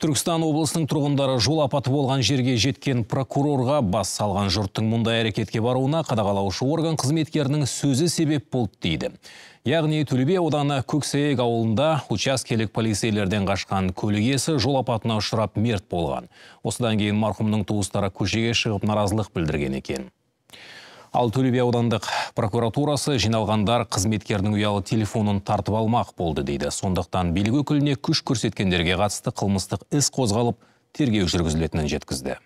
Түркістан облысының тұрғындары жол апаты болған жерге жеткен прокурорға бас салған жұрттың мұндай әрекетке баруына қадағалаушы орган қызметкерінің сөзі себеп болды дейді. Яғни Алтолюбия ауданы Куксей-Гаулында учаскелік полицейлерден қашқан көлік иесі жол апатына ұшырап мерт болған. Осыдан кейін марқұмның туыстары көшеге шығып наразылық білдірген екен. Алтолюбия аудандық прокуратурасы жиналғандар қызметкердің ұялы телефонын тартып алмақ болды дейді. Сондықтан билік өкіліне күш көрсеткендерге қатысты қылмыстық іс қозғалып, тергеу жүргізілетінін жеткізді.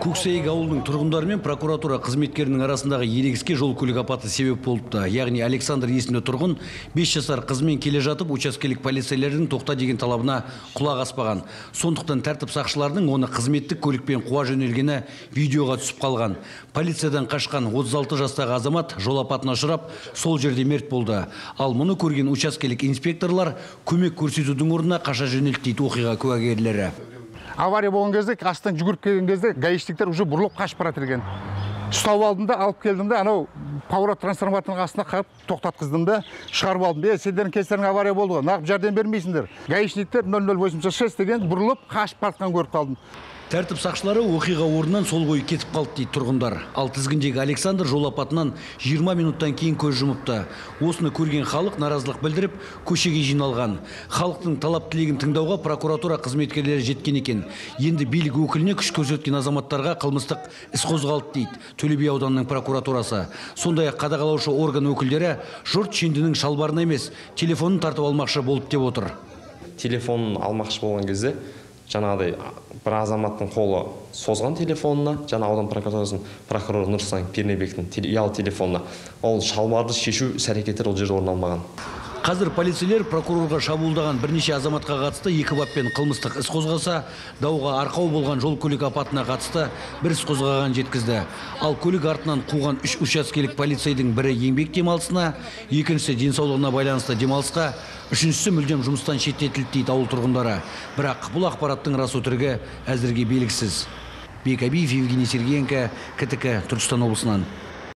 Куксей-Гаулдың тұрғындары мен прокуратура қызметкерінің арасындағы ерегіске жол көлік апаты себеп болыпты. Яғни Александр Есіне тұрғын 5 жасар қызмен келе жатып учаскелік полицейлердің тоқта деген талабына құлақ аспаған. Сондықтан тәртіп сақшыларының оны қызметтік көлікпен қуа жөнелгені видеоға түсіп қалған. Полициядан қашқан 36 жастағы азамат жол апатына ұшырап, сол жерде мерт болды. Ал мұны көрген учаскелік инспекторлар көмек көрсетудің орнына қаша жөнелді дейді оқиға куәгерлері. Авария болған кезде, астан жүгіріп келген кезде, гаишниктер уже бұрылып қашып бара берген. Ұстап алдым да, алып келдім да, анау пауэр трансформатордың астына қағып тоқтатқыздым да, шығарып алдым. Сендердің кестерің авария болды ғой, нағып жәрдем бермейсіңдер. Гаишниктер 0086 деген бұрылып қашып баратқанын көріп қалдым. Тәртіп сақшылары оқиға орнынан сол бойы кетіп қалды дейді тұрғындар. Ал тізгіндегі Александр жол апатынан 20 минуттан кейін көз жұмыпты. Осыны көрген халық наразылық білдіріп, көшеге жиналған. Халықтың талап-тілегін тыңдауға прокуратура қызметкерлері жеткен екен. Енді билік өкіліне күш көрсеткен азаматтарға қылмыстық іс қозғалды дейді Алтолюбия ауданының прокуратурасы. Сондай-ақ қадағалаушы орган өкілдері жұрт шендінің шалбарына емес, телефонын тартып алмақшы болып деп отыр. Телефонын алмақшы болған кезде жаңағыдай бір азаматтың қолы созған телефонына, жаңа аудан прокуратурасының прокуроры Нұрсан Пернебектің ұялы телефонына, ол шалбарды шешу іс-әрекеттер ол жерде орын алмаған. Қазір полицейлер прокурорға шабуылдаған бірнеше азаматқа қатысты екі баппен қылмыстық іс қозғаса, дауға арқау болған жол көлік апатына қатысты бір іс қозғаған жеткізді. Ал көлік артынан қуған 3 учаскелік полицейдің бірі еңбек демалысына, екіншісі денсаулығына байланысты демалысқа, үшіншісі мүлдем жұмыстан шеттетілді дейді ауыл тұрғындары. Бірақ бұл ақпараттың рас өтірігі әзірге белгісіз. Бекабиев Евгений Сергеенко, КТК, Түркістан облысынан.